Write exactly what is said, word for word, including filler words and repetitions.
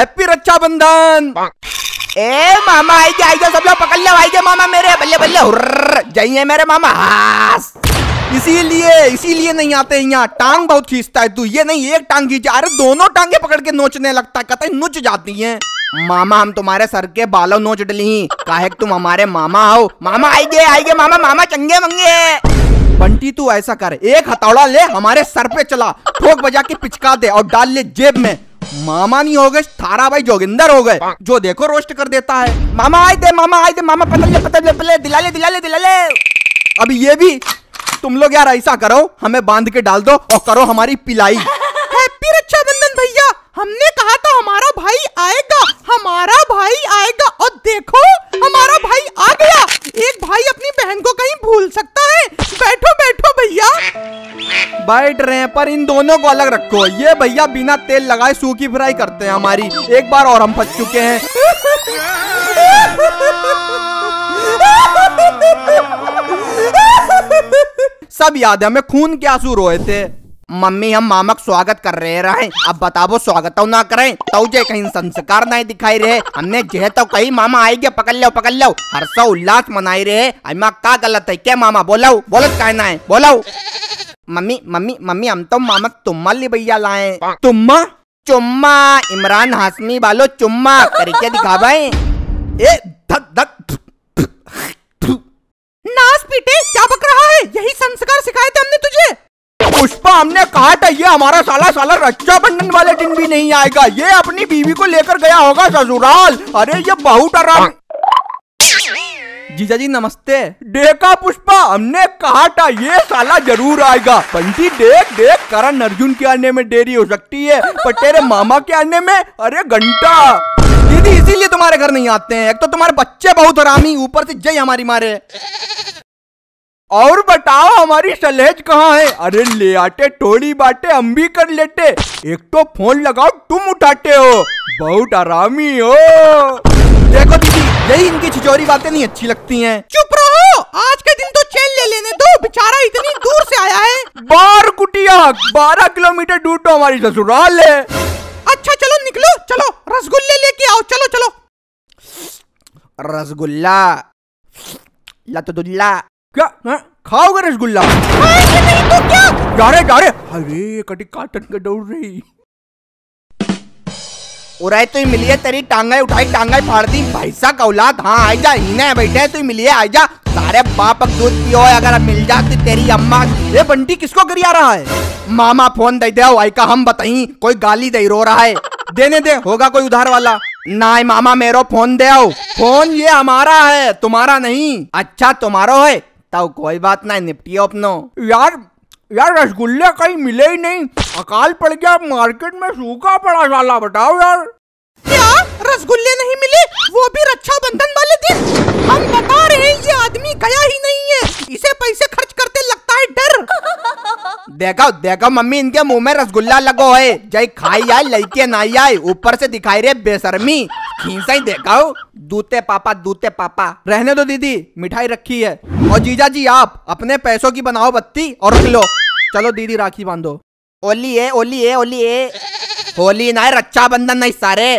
Happy Rakshabandhan. ए मामा आई गया, आई गया, सब लोग पकड़ लिया भाई के मामा मेरे, बल्ले बल्ले जाइए मेरे मामा। हास इसीलिए इसीलिए नहीं आते यहाँ, टांग बहुत खींचता है तू। ये नहीं एक टांग खींचा, अरे दोनों टांगे पकड़ के नोचने लगता, कतई नोच जाती हैं। मामा हम तुम्हारे सर के बालों नोच डली, काहे तुम हमारे मामा हो। मामा आई गए आई गए मामा, मामा चंगे मंगे। बंटी तू ऐसा कर, एक हथौड़ा ले हमारे सर पे चला, ठोक बजा के पिचका दे और डाल ले जेब में। मामा नहीं हो गए थारा भाई जोगिंदर हो गए, जो देखो रोस्ट कर देता है। मामा आए दे मामा आए दे मामा, पतले पतले पतले दिलाले दिलाले दिलाले। अब ये भी तुम लोग यार ऐसा करो, हमें बांध के डाल दो और करो हमारी पिलाई। हैप्पी रक्षाबंधन भैया, हमने कहा था हमारा भाई आएगा, हमारा भाई आएगा और देखो हमारा भाई आ गया। एक भाई अपनी बहन को कहीं भूल सकता है। बैठो बैठो भैया, बैठ रहे हैं, पर इन दोनों को अलग रखो। ये भैया बिना तेल लगाए सूखी फ्राई करते हैं हमारी, एक बार और हम फंस चुके हैं। सब याद है हमें, खून के आंसू रोए थे। मम्मी हम मामा का स्वागत कर रहे रहे, अब बताओ स्वागत ना करें तो जे कहीं संस्कार नहीं दिखाई रहे। हमने जे तो कही मामा आएगे पकड़ लो पकड़ लो, हर्षो उल्लास मनाई रहे। अम्मा का गलत है क्या मामा, बोलो बोलो कहना है बोलो। मम्मी मम्मी मम्मी हम तो मामा तुम्मा ली भैया लाए। तुम्मा चुम्मा, इमरान हाशमी वालो चुम्मा करके दिखा भाई। ए धक धक नास पीटे, क्या बक रहा है, यही संस्कार सिखाए थे हमने तुझे। पुष्पा हमने कहा था ये हमारा साला साला रक्षाबंधन वाले दिन भी नहीं आएगा, ये अपनी बीवी को लेकर गया होगा ससुराल। अरे ये बहुत आराम। जीजा जी नमस्ते। देखा पुष्पा, हमने कहा था ये साला जरूर आएगा। बंटी देख देख, करण अर्जुन के आने में देरी हो सकती है पर तेरे मामा के आने में अरे घंटा। दीदी इसीलिए तुम्हारे घर नहीं आते हैं, एक तो तुम्हारे बच्चे बहुत हरामी, ऊपर से जय हमारी मारे। और बताओ हमारी सलहेज कहाँ है। अरे ले आते, थोड़ी बातें हम भी कर लेते, एक तो फोन लगाओ तुम उठाते हो, बहुत आरामी हो। देखो दीदी यही इनकी छिचोरी बातें नहीं अच्छी लगती हैं। चुप रहो, आज के दिन तो चैन ले लेने दो, बेचारा इतनी दूर से आया है। बार कुटिया बारह किलोमीटर दूर तो हमारी ससुराल है। अच्छा चलो निकलो, चलो रसगुल्ले लेके आओ, चलो चलो। रसगुल्ला लतुल्ला क्या है? खाओगे रसगुल्ला? नहीं तो क्या? जा रहे जा रहे। अरे कटी काटन के दौड़ रही। उराय तो ही मिलिए, तेरी टांगे उठाई टांगे फाड़ दी। भाई साहब औलाद, हाँ आई जा, इन्हें बैठे तो ही मिलिए आई जा। सारे बाप अब दूध पियो, अगर मिल जाती तेरी अम्मा। ये बंटी किसको गरिया रहा है? मामा फोन दे दे आई का, हम बताई कोई गाली दे रो रहा है, देने दे होगा कोई उधार वाला। नहीं मामा मेरो फोन दे आओ, फोन ये हमारा है तुम्हारा नहीं। अच्छा तुम्हारो है तो कोई बात नहीं, निपटियो अपनो। यार यार रसगुल्ले कहीं मिले ही नहीं, अकाल पड़ गया मार्केट में, सूखा पड़ा साला। बताओ यार क्या रसगुल्ले नहीं मिले, वो भी रक्षाबंधन वाले दिन? हम बता रहे हैं ये आदमी गया ही नहीं है, इसे पैसे खर्च करते लगता है डर। देखो देखो मम्मी, इनके मुंह में रसगुल्ला लगो है, जय खाई आए लड़के नाई आए, ऊपर से दिखाई रहे बेशर्मी। खींचा ही देखाओ, दूते पापा दूते पापा। रहने दो दीदी, मिठाई रखी है। और जीजा जी आप अपने पैसों की बनाओ बत्ती और रख लो। चलो दीदी राखी बांधो। ओली ए ओली ए ओली ए, होली ना रक्षाबंधन नहीं सारे।